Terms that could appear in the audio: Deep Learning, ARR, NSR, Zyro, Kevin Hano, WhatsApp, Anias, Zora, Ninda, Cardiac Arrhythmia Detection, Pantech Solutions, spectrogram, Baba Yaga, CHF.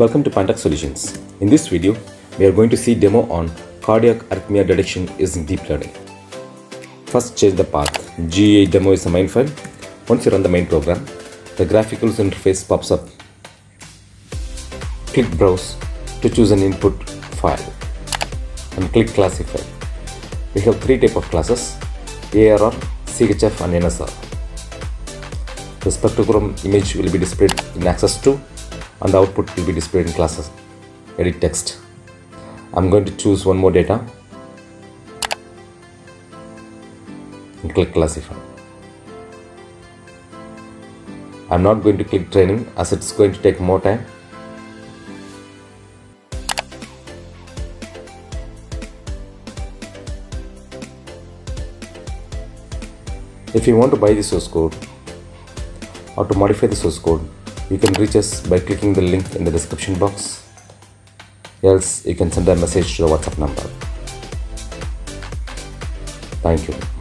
Welcome to Pantech Solutions. In this video, we are going to see demo on cardiac arrhythmia detection using deep learning. First, change the path. GA demo is a main file. Once you run the main program, the graphical interface pops up. Click Browse to choose an input file and click Classify. We have three types of classes: ARR, CHF and NSR. The spectrogram image will be displayed in Access To and the output will be displayed in Classes. Edit Text. I'm going to choose one more data and click Classify. I'm not going to click Training as it's going to take more time. If you want to buy the source code or to modify the source code, you can reach us by clicking the link in the description box. Else, you can send a message to the WhatsApp number. Thank you.